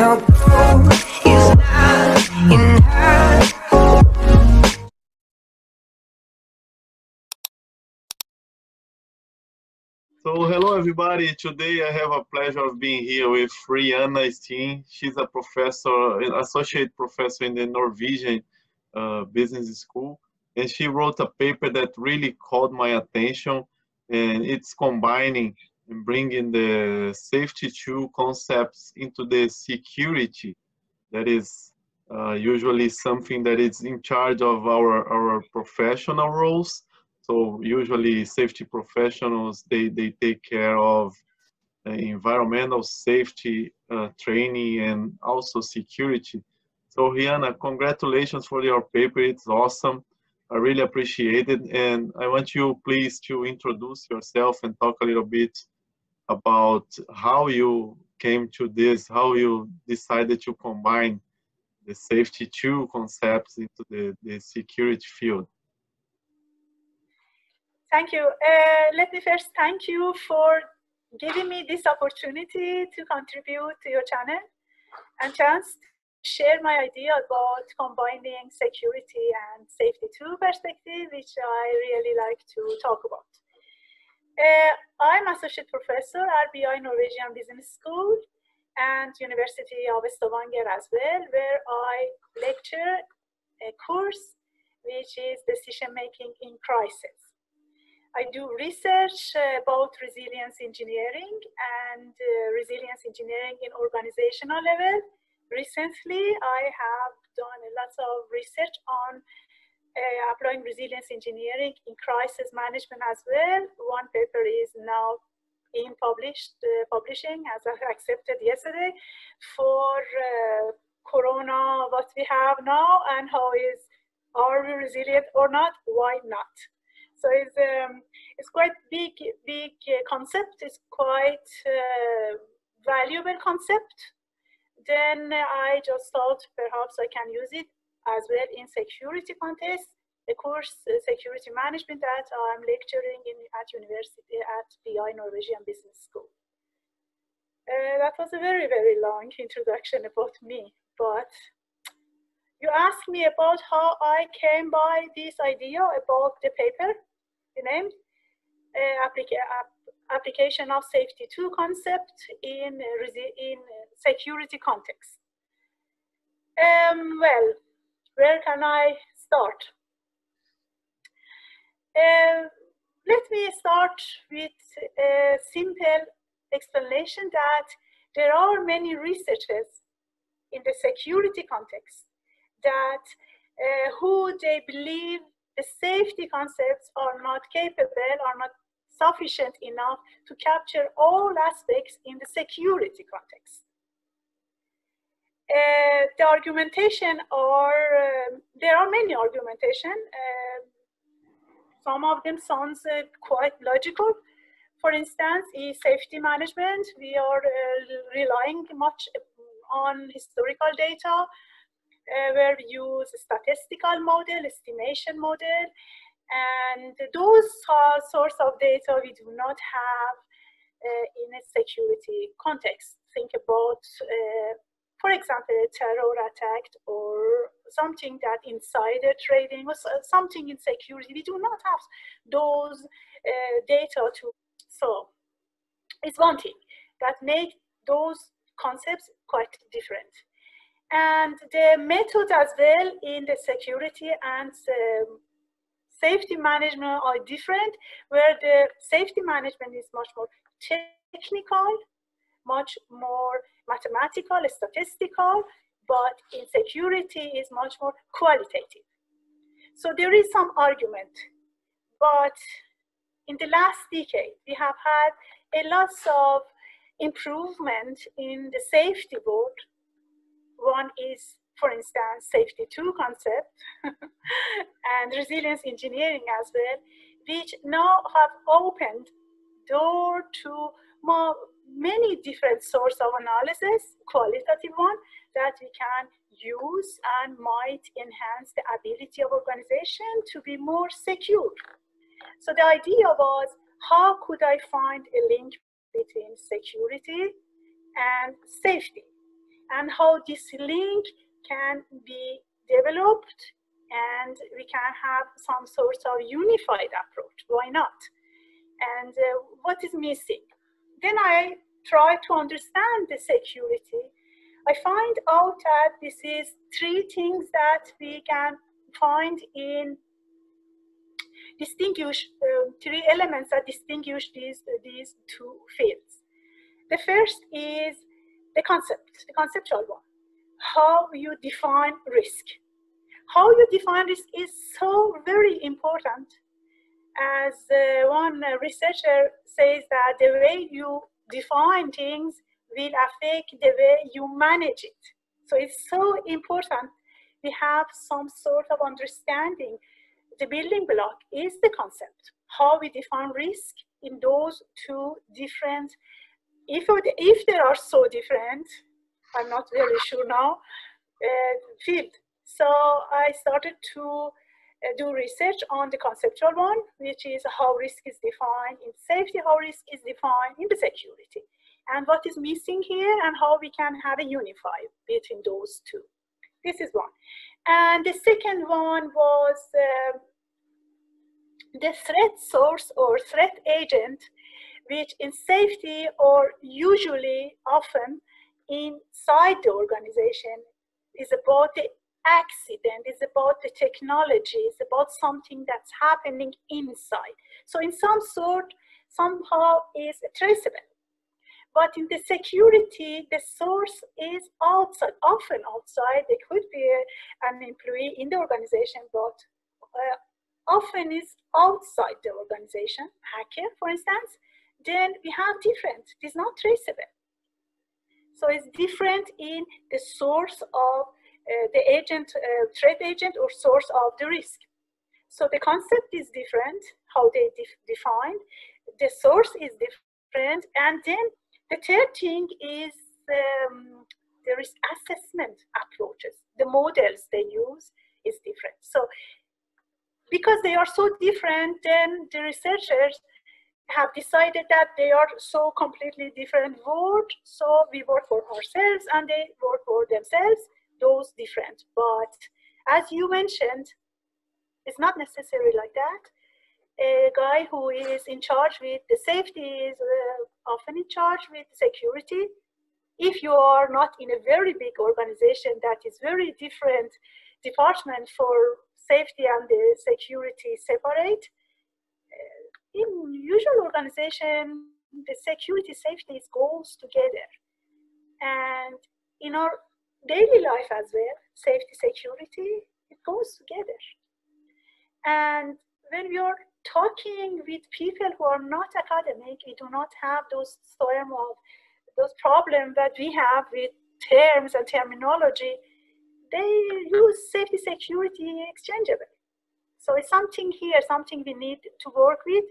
So hello everybody, today I have a pleasure of being here with Riana Steen. She's a professor, an associate professor in the Norwegian Business School, and she wrote a paper that really caught my attention, and it's combining and bringing the safety II concepts into the security that is usually something that is in charge of our professional roles. So usually safety professionals, they take care of environmental safety training and also security. So Riana, congratulations for your paper. It's awesome. I really appreciate it. And I want you please to introduce yourself and talk a little bit about how you came to this, how you decided to combine the safety II concepts into the security field. Thank you. Let me first thank you for giving me this opportunity to contribute to your channel and chance to share my idea about combining security and safety II perspective, which I really like to talk about. I'm Associate Professor at BI Norwegian Business School and University of Stavanger as well, where I lecture a course which is Decision Making in Crisis. I do research about resilience engineering and resilience engineering in organizational level. Recently, I have done lots of research on applying resilience engineering in crisis management as well. One paper is now in publishing, as I accepted yesterday, for Corona, what we have now and how are we resilient or not, why not? So it's quite big concept. It's quite valuable concept. Then I just thought perhaps I can use it as well in security context. The course security management that I'm lecturing in at university at BI Norwegian Business School. That was a very, very long introduction about me, but you asked me about how I came by this idea about the paper, the name, application of safety II concept in security context. Well, where can I start? Let me start with a simple explanation that there are many researchers in the security context that who they believe the safety concepts are not capable, are not sufficient enough to capture all aspects in the security context. The argumentation there are many argumentation. Some of them sounds quite logical. For instance, in safety management, we are relying much on historical data, where we use statistical model, estimation model, and those source of data we do not have in a security context. Think about, for example, a terror attack or something that insider trading or something in security. We do not have those data to, so it's one thing that makes those concepts quite different. And the method as well in the security and safety management are different, where the safety management is much more technical, much more mathematical, statistical, but in security is much more qualitative. So there is some argument, but in the last decade, we have had a lot of improvement in the safety world. One is, for instance, safety II concept and resilience engineering as well, which now have opened door to more, many different sources of analysis, qualitative one, that we can use and might enhance the ability of organization to be more secure. So the idea was, how could I find a link between security and safety? and how this link can be developed, and we can have some sort of unified approach. Why not? And what is missing? Then I try to understand the security. I find out that this is three things that we can find in distinguish three elements that distinguish these two fields. The first is the concept, the conceptual one. How you define risk. How you define risk is so very important. As one researcher says that the way you define things will affect the way you manage it. So it's so important we have some sort of understanding. The building block is the concept, how we define risk in those two different, if they are so different, I'm not very sure now, field. So I started to do research on the conceptual one, which is how risk is defined in safety, how risk is defined in the security, and what is missing here, and how we can have a unify between those two. This is one. And the second one was the threat source or threat agent, which in safety or usually often inside the organization is about the accident, is about the technology, is about something that's happening inside. So in some sort, somehow is traceable. But in the security, the source is outside, often outside. There could be an employee in the organization, but often is outside the organization, hacker, for instance. Then we have different, it is not traceable. So it's different in the source of the agent, threat agent or source of the risk. So the concept is different, how they defined, the source is different, and then the third thing is the risk assessment approaches. The models they use is different. So because they are so different, then the researchers have decided that they are so completely different world. So we work for ourselves and they work for themselves, those different. But as you mentioned, it's not necessarily like that. A guy who is in charge with the safety is often in charge with security. If you are not in a very big organization that is very different department for safety and the security separate, in usual organization, the security safety goes together. And in our daily life as well, safety security, it goes together. And when we are talking with people who are not academic, we do not have those problems that we have with terms and terminology. They use safety security exchangeable. So it's something here, something we need to work with.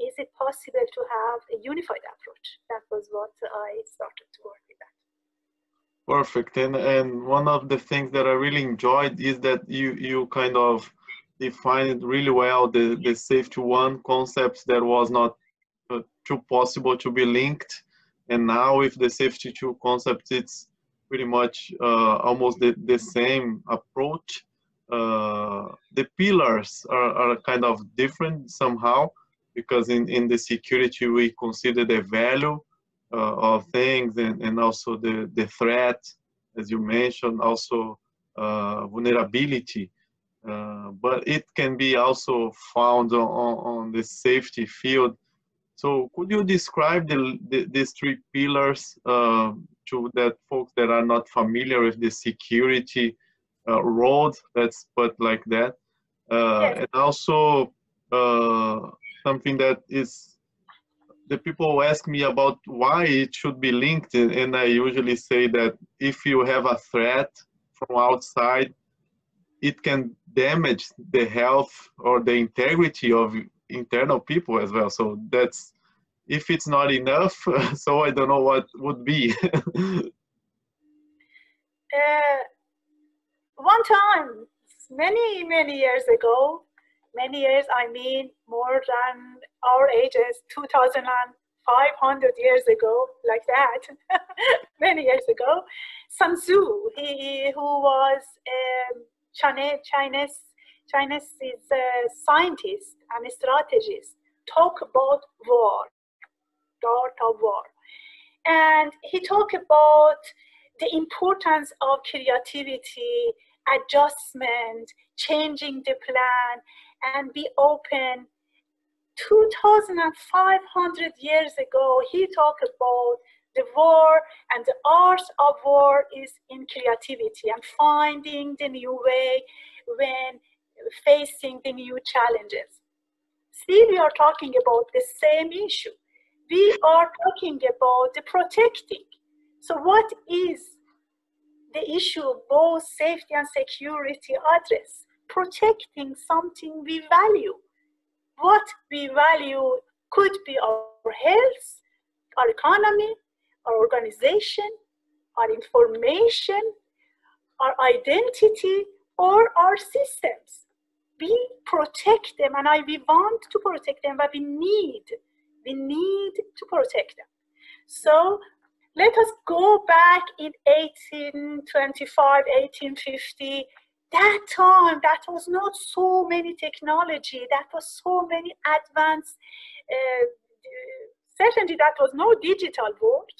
Is it possible to have a unified approach? That was what I started to work with. Perfect. And one of the things that I really enjoyed is that you kind of defined really well the safety one concepts that was not too possible to be linked, and now with the safety two concepts it's pretty much almost the same approach. The pillars are kind of different somehow, because in the security we consider the value of things, and also the threat, as you mentioned, also vulnerability. But it can be also found on the safety field. So could you describe these three pillars to that folks that are not familiar with the security road, let's put like that, yes. And also something that is, the people ask me about why it should be linked, and I usually say that if you have a threat from outside, it can damage the health or the integrity of internal people as well. So that's, if it's not enough, so I don't know what would be. One time, many years ago, I mean more than our ages, 2,500 years ago, like that, many years ago, Sun Tzu, who was a Chinese scientist and a strategist, talk about war, the art of war. And he talked about the importance of creativity, adjustment, changing the plan, and be open. 2,500 years ago, he talked about the war, and the art of war is in creativity and finding the new way when facing the new challenges. See, we are talking about the same issue. We are talking about the protecting. So what is the issue both safety and security address? Protecting something we value. What we value could be our health, our economy, our organization, our information, our identity, or our systems. We protect them, and we want to protect them, but we need to protect them. So let us go back in 1825, 1850. That time, that was not so many technology, that was so many advanced, certainly that was no digital world,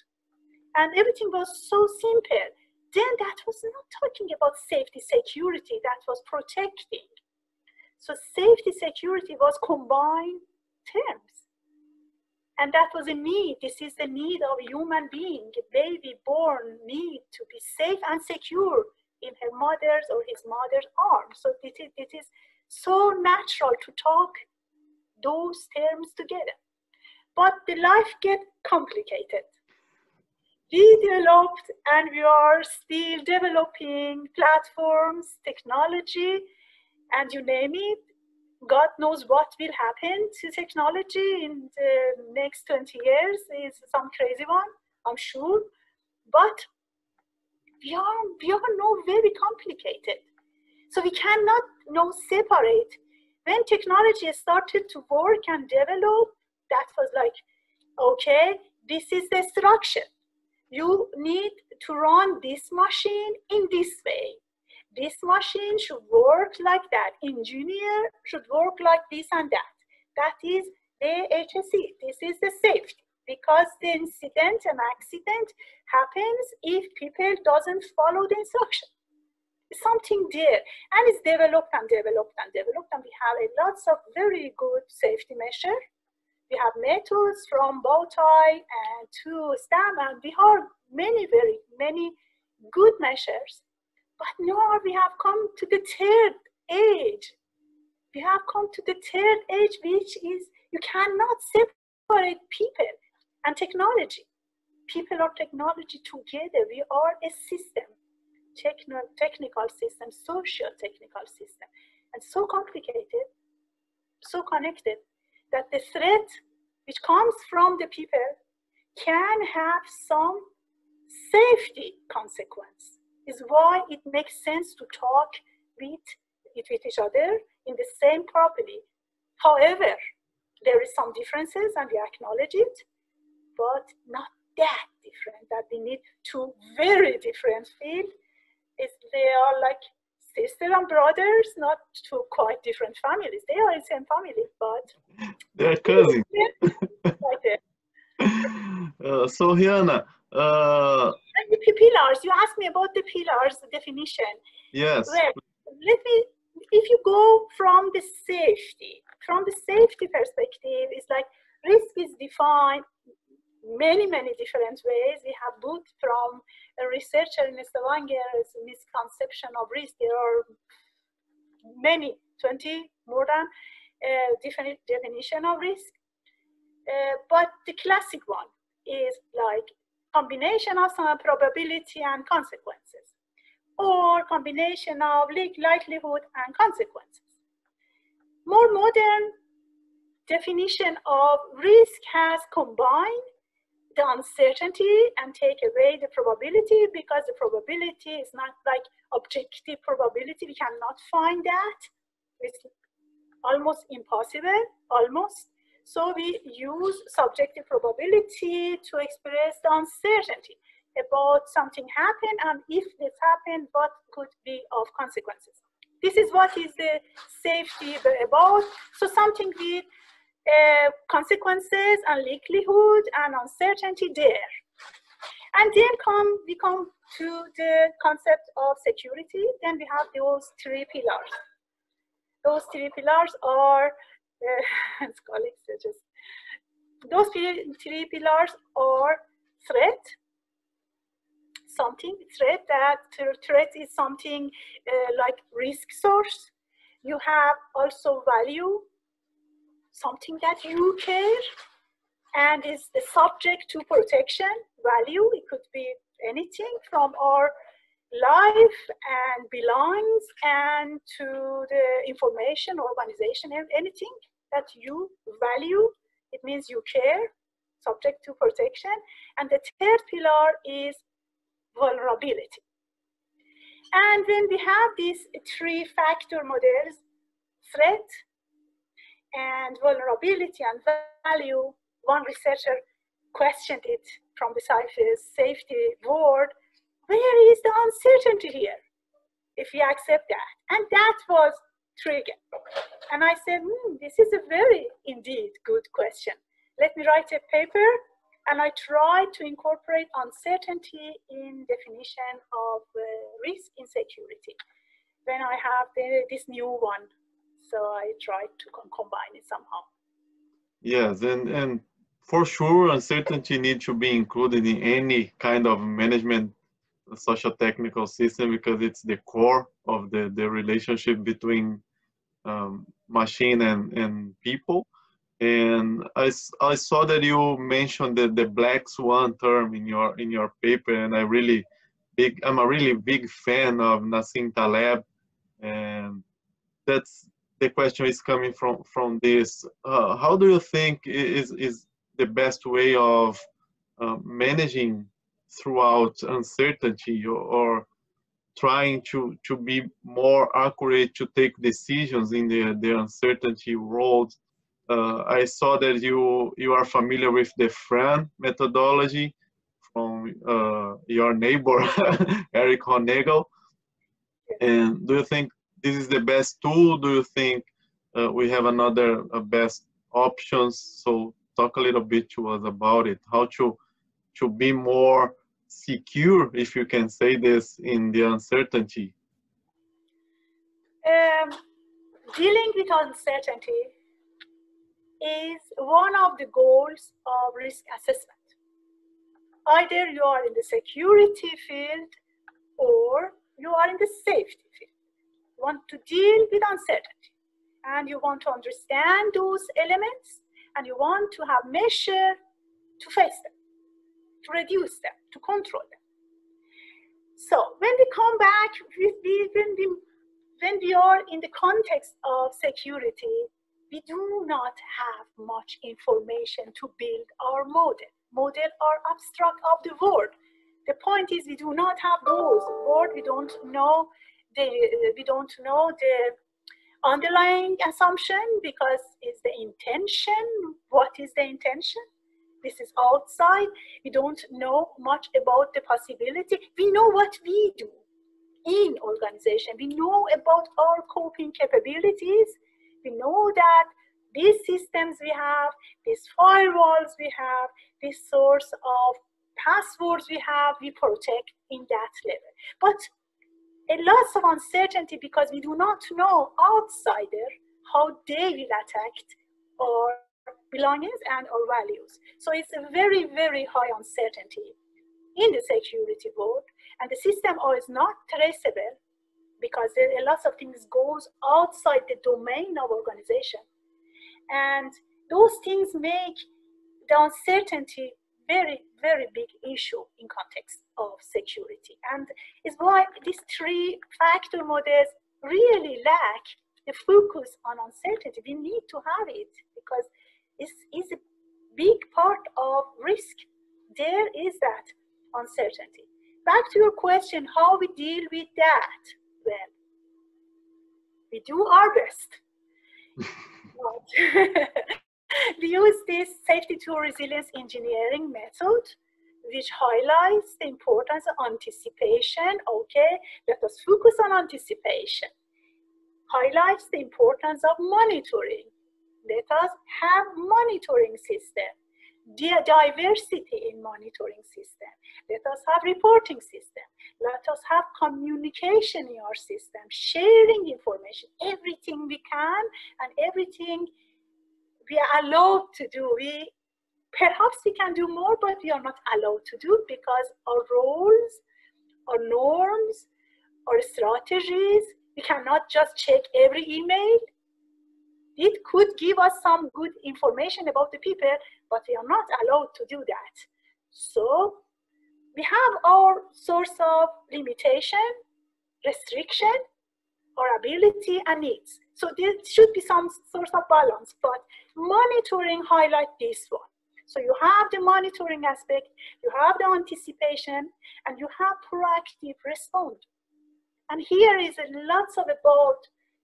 and everything was so simple. Then that was not talking about safety, security, that was protecting. So safety, security was combined terms. And that was a need. This is the need of a human being. A baby born need to be safe and secure in her mother's or his mother's arms. So it is so natural to talk those terms together. But the life gets complicated. We developed, and we are still developing platforms, technology, and you name it. God knows what will happen to technology in the next 20 years. It's some crazy one, I'm sure. But we are now very complicated. So we cannot now separate. When technology started to work and develop, that was like, okay, this is the instruction. You need to run this machine in this way. This machine should work like that. Engineer should work like this and that. That is the HSE. This is the safety. Because the incident and accident happens if people doesn't follow the instruction. It's something there. And it's developed and developed and developed. And we have lots of very good safety measures. We have methods from bow tie and to stamina. We have many, very many good measures. But now we have come to the third age. We have come to the third age, which is you cannot separate people and technology. People are technology together. We are a system, technical system, socio-technical system. And so complicated, so connected, that the threat which comes from the people can have some safety consequence. Is why it makes sense to talk with each other in the same properly. However, there is some differences, and we acknowledge it, but not that different, that we need two very different fields. They are like sister and brothers, not two quite different families. They are in the same family, but they're cousins. So Riana, and the pillars, you asked me about the pillars, the definition. Yes. Well, if you go from the safety, perspective, it's like risk is defined many, many different ways. We have both from a researcher in Stavanger's misconception of risk. There are many, 20 more than different definition of risk. But the classic one is like combination of some probability and consequences, or combination of likelihood and consequences. More modern definition of risk has combined the uncertainty and take away the probability, because the probability is not like objective probability. We cannot find that. It's almost impossible, almost. So we use subjective probability to express the uncertainty. about something happened, and if this happened, what could be of consequences. This is what is the safety about. So something with consequences and likelihood and uncertainty there. And then we come to the concept of security. Then we have those three pillars. Those three pillars are, as colleagues suggest, those three pillars are threat, something, threat is something like risk source. You have also value, something that you care and is subject to protection, value. It could be anything from our life and belongs and to the information, organization, and anything that you value. It means you care, subject to protection. And the third pillar is vulnerability. And when we have these three factor models, threat and vulnerability and value, one researcher questioned it from the safety world, where is the uncertainty here if we accept that? And that was triggered. And I said, this is a very indeed good question. Let me write a paper. And I tried to incorporate uncertainty in definition of risk in security. Then I have this new one. So I tried to combine it somehow. Yes, and for sure, uncertainty needs to be included in any kind of management socio-technical system because it's the core of the relationship between machine and people. And I saw that you mentioned the black swan term in your paper, and I'm a really big fan of Nassim Taleb, and that's the question is coming from this. How do you think is the best way of managing throughout uncertainty or trying to be more accurate to take decisions in the uncertainty world? I saw that you are familiar with the FRAM methodology from your neighbor, Eric Hollnagel. And do you think this is the best tool? Do you think we have another best options? So talk a little bit to us about it, how to be more secure, if you can say this, in the uncertainty. Dealing with uncertainty is one of the goals of risk assessment. Either you are in the security field or you are in the safety field. You want to deal with uncertainty and you want to understand those elements and you want to have measure to face them, to reduce them, to control them. So when we come back, when we are in the context of security, we do not have much information to build our model. Model are abstract of the world. The point is we do not have those words. We don't know the underlying assumption because it's the intention. What is the intention? This is outside. We don't know much about the possibility. We know what we do in organization. We know about our coping capabilities. We know that these systems we have, these firewalls we have, this source of passwords we have, we protect in that level. But a lot of uncertainty because we do not know outsider how they will attack our belongings and our values. So it's a very, very high uncertainty in the security world, and the system is not traceable, because a lot of things goes outside the domain of organization. And those things make the uncertainty very, very big issue in context of security. And it's why these three factor models really lack the focus on uncertainty. We need to have it because it is a big part of risk. There is that uncertainty. Back to your question, how we deal with that? Well, we do our best. We use this Safety II resilience engineering method which highlights the importance of anticipation. Okay, let us focus on anticipation. Highlights the importance of monitoring. Let us have monitoring system. Diversity in monitoring system. Let us have reporting system. Let us have communication in our system, sharing information, everything we can and everything we are allowed to do. Perhaps we can do more, but we are not allowed to do because our roles, our norms, our strategies, we cannot just check every email. It could give us some good information about the people, but we are not allowed to do that. So we have our source of limitation, restriction, our ability and needs. So there should be some source of balance, but monitoring highlights this one. So you have the monitoring aspect, you have the anticipation, and you have proactive response. And here is lots of about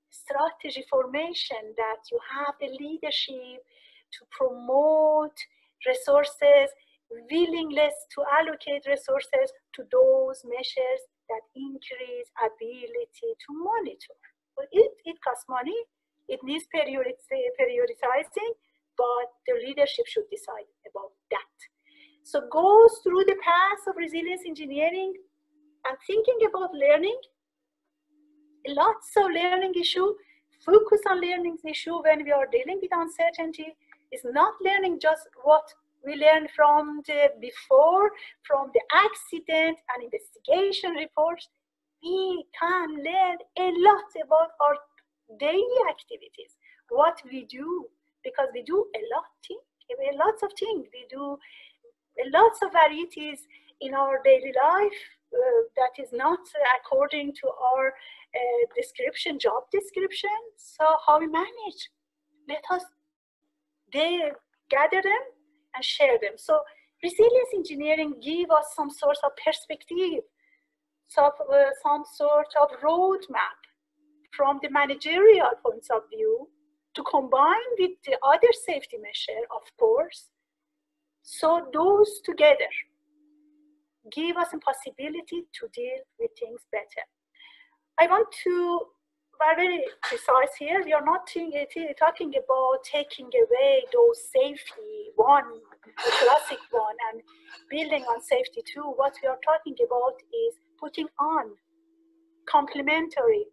strategy formation, that you have the leadership to promote resources, willingness to allocate resources to those measures that increase ability to monitor. But it costs money, it needs prioritizing, but the leadership should decide about that. So goes through the path of resilience engineering and thinking about learning. Lots of learning issue, focus on learning issue when we are dealing with uncertainty. It's not learning just what we learned from the before, from the accident and investigation reports. We can learn a lot about our daily activities, what we do, because we do a lot of things. We do lots of varieties in our daily life that is not according to our job description. So how we manage, let us gather them and share them. So resilience engineering give us some sort of perspective, some sort of roadmap from the managerial points of view to combine with the other safety measure, of course. So those together give us a possibility to deal with things better. I want to be very precise here. We are not talking about taking away those safety one, the classic one, and building on safety two. What we are talking about is putting on complementary.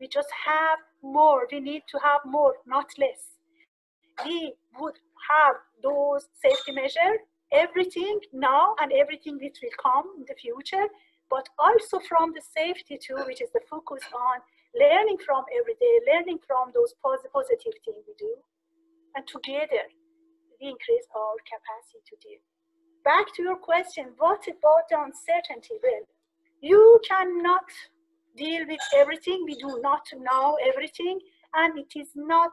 We just have more. We need to have more, not less. We would have those safety measures, everything now and everything which will come in the future, but also from the safety too, which is the focus on learning from every day, learning from those positive things we do, and together we increase our capacity to deal. Back to your question, what about the uncertainty? Well, you cannot deal with everything. We do not know everything, and it is not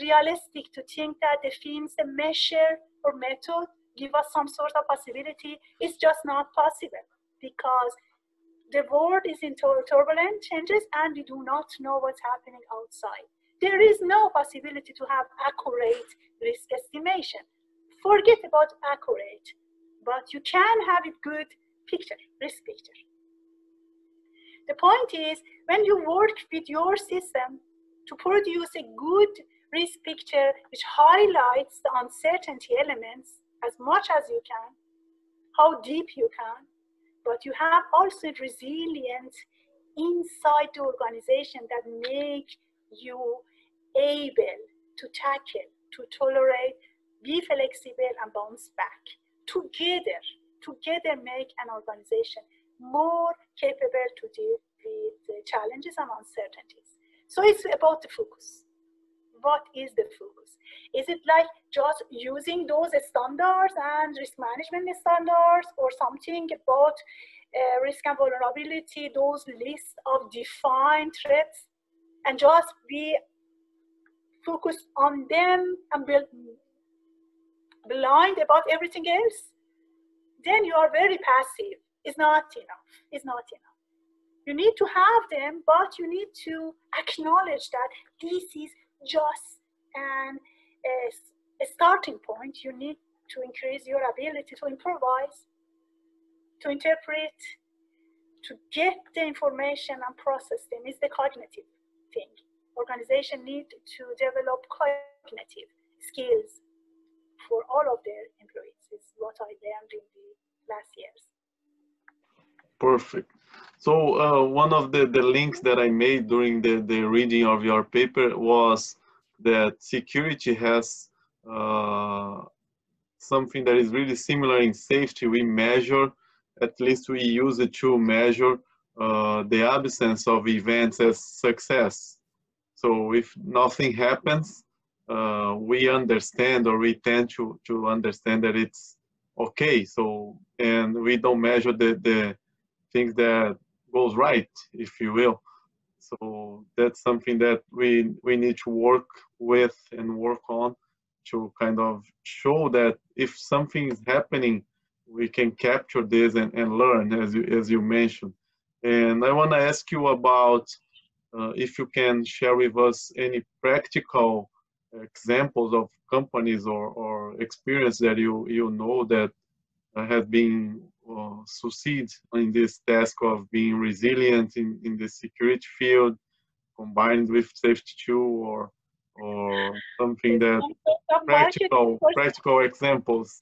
realistic to think that the things, the measure or method give us some sort of possibility. It's just not possible, because the world is in turbulent changes and we do not know what's happening outside. There is no possibility to have accurate risk estimation. Forget about accurate, but you can have a good picture, risk picture. The point is, when you work with your system to produce a good risk picture which highlights the uncertainty elements as much as you can, how deep you can, but you have also resilience inside the organization that make you able to tackle, to tolerate, be flexible and bounce back. Together make an organization more capable to deal with the challenges and uncertainties. So it's about the focus. What is the focus? Is it like just using those standards and risk management standards, or something about risk and vulnerability, those lists of defined threats, and just be focused on them and be blind about everything else? Then you are very passive. It's not enough. It's not enough. You need to have them, but you need to acknowledge that this is just a starting point. You need to increase your ability to improvise, to interpret, to get the information and process them is the cognitive thing. Organizations need to develop cognitive skills for all of their employees, is what I learned in the last years. Perfect. So one of the links that I made during the reading of your paper was that security has something that is really similar in safety. We measure, at least we use it to measure the absence of events as success. So if nothing happens, we understand, or we tend to understand that it's okay. So, and we don't measure the things that goes right, if you will. So that's something that we need to work with and work on to kind of show that if something is happening, we can capture this and learn, as you mentioned. And I want to ask you about if you can share with us any practical examples of companies or experience that you know that have been succeed in this task of being resilient in the security field, combined with Safety II, or something that practical examples.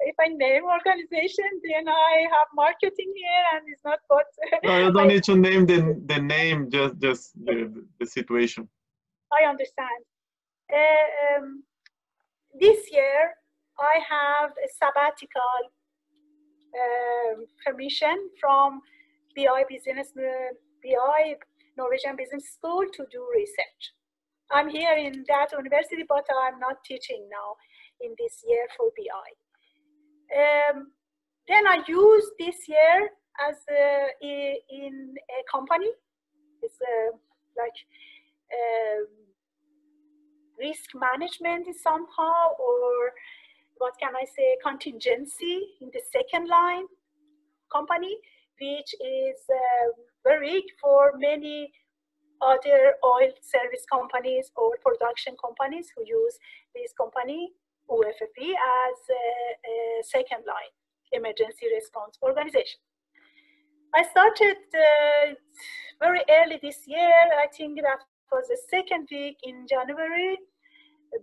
If I name organization, then I have marketing here, and it's not what. No, you don't need to name the name, just the situation. I understand. This year, I have a sabbatical permission from BI Norwegian Business School to do research. I'm here in that university, but I'm not teaching now in this year for BI. Then I used this year as in a company. It's like risk management is somehow, or what can I say, contingency in the second line company, which is very for many other oil service companies or production companies who use this company, OFFP, as a second line emergency response organization. I started very early this year. I think that was the second week in January,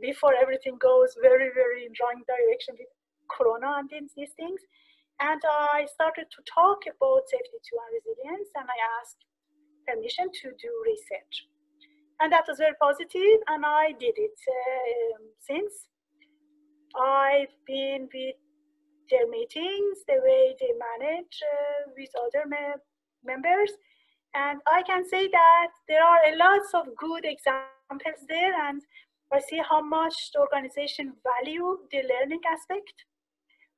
before everything goes very, very wrong direction with Corona and these things. And I started to talk about Safety II and resilience, and I asked permission to do research. And that was very positive, and I did it since. I've been with their meetings, the way they manage with other members. And I can say that there are a lots of good examples there, and I see how much the organization value the learning aspect,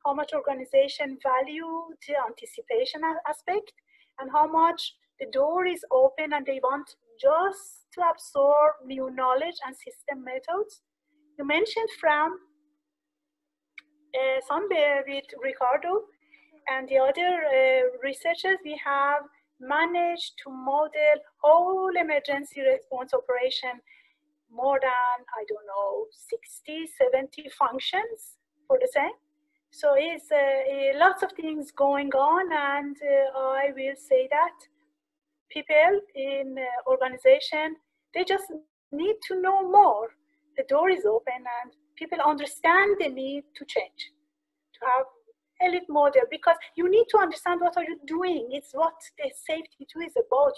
how much organization value the anticipation aspect, and how much the door is open and they want just to absorb new knowledge and system methods. You mentioned FRAM somewhere with Ricardo and the other researchers. We have managed to model whole emergency response operation, more than, I don't know, 60, 70 functions for the same. So it's lots of things going on, and I will say that people in organization, they just need to know more. The door is open and people understand the need to change, to have a little model, because you need to understand what are you doing. It's what the Safety II is about.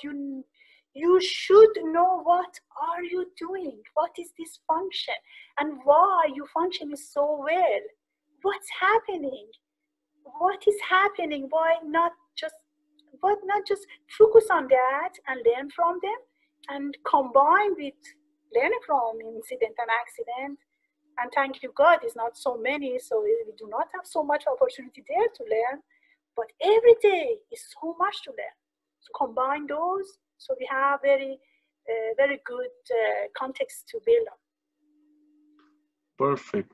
You should know what are you doing, what is this function, and why you function is so well. What's happening? What is happening? Why not just, focus on that and learn from them, and combine with learn from incident and accident. And thank you God, it's not so many, so we do not have so much opportunity there to learn. But every day is so much to learn. So combine those. So we have very good context to build on. Perfect.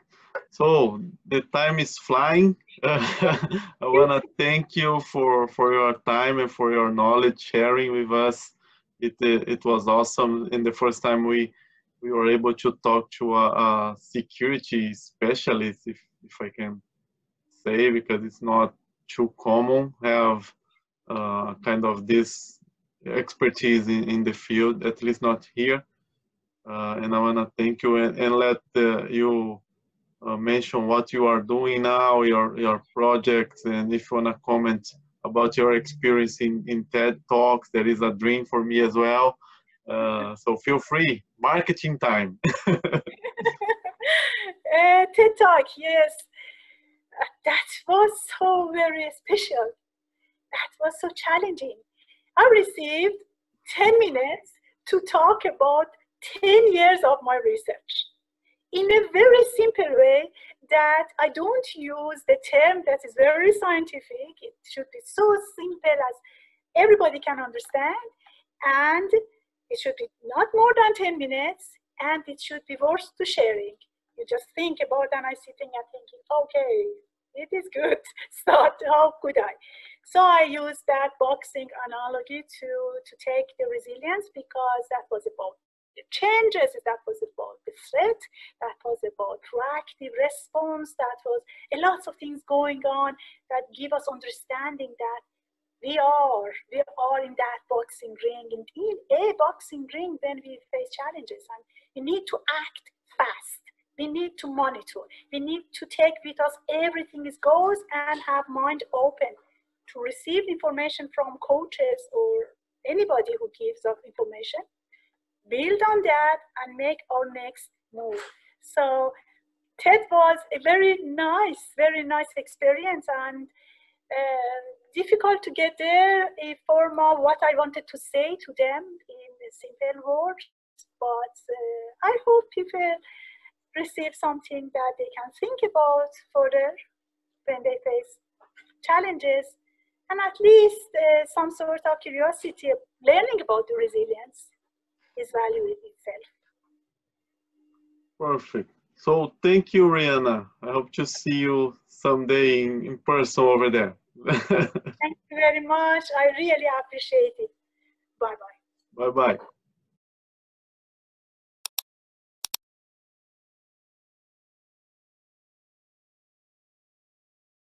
So the time is flying. I want to thank you for your time and for your knowledge sharing with us. It was awesome. And the first time we were able to talk to a security specialist, if I can say, because it's not too common have kind of this expertise in the field, at least not here. And I want to thank you and let you mention what you are doing now, your projects, and if you want to comment about your experience in TED Talks. That is a dream for me as well. So feel free, marketing time. TED Talk, yes. That was so very special. That was so challenging. I received 10 minutes to talk about 10 years of my research in a very simple way that I don't use the term that is very scientific. It should be so simple as everybody can understand, and it should be not more than 10 minutes, and it should be worth to sharing. You just think about, and I'm sitting and thinking, okay, it is good. Start, how could I? So I used that boxing analogy to take the resilience, because that was about the changes, that was about the threat, that was about proactive response, that was a lot of things going on that give us understanding that we are in that boxing ring, and in a boxing ring when we face challenges, and we need to act fast. We need to monitor. We need to take with us everything that goes and have mind open to receive information from coaches or anybody who gives us information. Build on that and make our next move. So TED was a very nice experience, and difficult to get there in form of what I wanted to say to them in simple words. But I hope people receive something that they can think about further when they face challenges, and at least some sort of curiosity of learning about the resilience is value in itself. Perfect. So thank you, Riana. I hope to see you someday in person over there. Thank you very much. I really appreciate it. Bye-bye. Bye-bye.